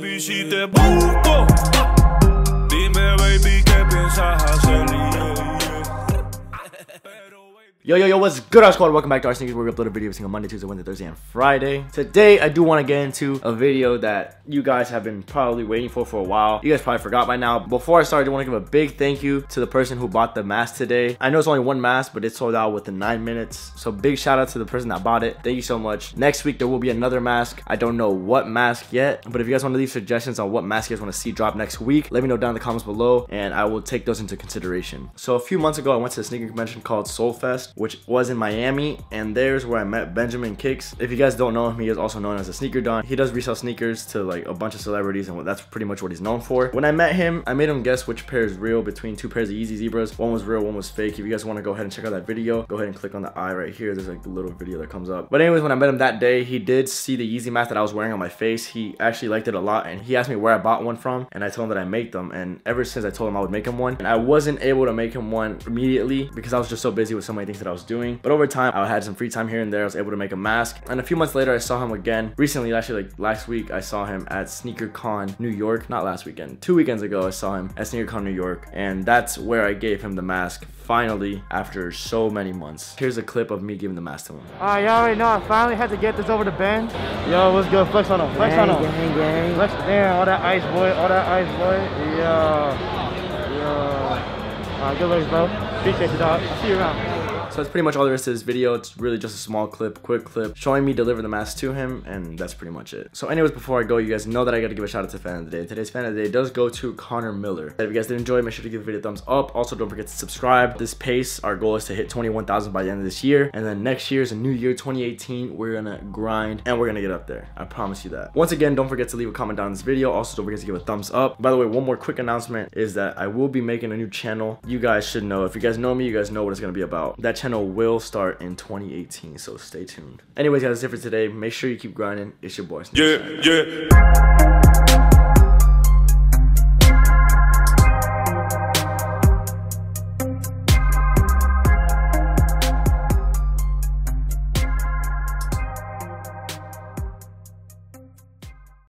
baby, si te busco, dime, baby, qué piensas hacer. Yo, yo, yo, what's good, our squad? Welcome back to our sneakers, where we upload a video every single Monday, Tuesday, Wednesday, Thursday, and Friday. Today, I do want to get into a video that you guys have been probably waiting for a while. You guys probably forgot by now. Before I start, I do want to give a big thank you to the person who bought the mask today. I know it's only one mask, but it sold out within 9 minutes. So big shout out to the person that bought it. Thank you so much. Next week, there will be another mask. I don't know what mask yet, but if you guys want to leave suggestions on what mask you guys want to see drop next week, let me know down in the comments below, and I will take those into consideration. So a few months ago, I went to a sneaker convention called Soulfest, which was in Miami, and there's where I met Benjamin Kicks. If you guys don't know him, he is also known as a sneaker don. He does resell sneakers to like a bunch of celebrities, and that's pretty much what he's known for. When I met him, I made him guess which pair is real between two pairs of Yeezy Zebras. One was real, one was fake. If you guys want to go ahead and check out that video, go ahead and click on the eye right here. There's like the little video that comes up. But anyways, when I met him that day, he did see the Yeezy mask that I was wearing on my face. He actually liked it a lot, and he asked me where I bought one from, and I told him that I make them. And ever since, I told him I would make him one, and I wasn't able to make him one immediately because I was just so busy with so many things that I was doing. But over time, I had some free time here and there. I was able to make a mask. And a few months later, I saw him again. Recently, actually, like last week, I saw him at Sneaker Con New York. Not last weekend, 2 weekends ago, I saw him at Sneaker Con New York. And that's where I gave him the mask, finally, after so many months. Here's a clip of me giving the mask to him. All right, y'all already know, I finally had to get this over to Ben. Yo, what's good? Flex on him, flex on him. Gang, gang. Flex, damn, all that ice, boy, all that ice, boy. Yeah, yeah. All right, good looks, bro. Appreciate you, dog. I'll see you around. So that's pretty much all there is to this video. It's really just a small clip, quick clip, showing me deliver the mask to him, and that's pretty much it. So anyways, before I go, you guys know that I gotta give a shout out to fan of the day. Today's fan of the day does go to Connor Miller. If you guys did enjoy, make sure to give the video a thumbs up. Also, don't forget to subscribe. This pace, our goal is to hit 21,000 by the end of this year, and then next year's a new year, 2018. We're gonna grind, and we're gonna get up there. I promise you that. Once again, don't forget to leave a comment down on this video. Also, don't forget to give a thumbs up. By the way, one more quick announcement is that I will be making a new channel. You guys should know. If you guys know me, you guys know what it's gonna be about. That channel will start in 2018, so stay tuned. Anyways, guys, that's it for today. Make sure you keep grinding. It's your boy Sneaker. Yeah, yeah.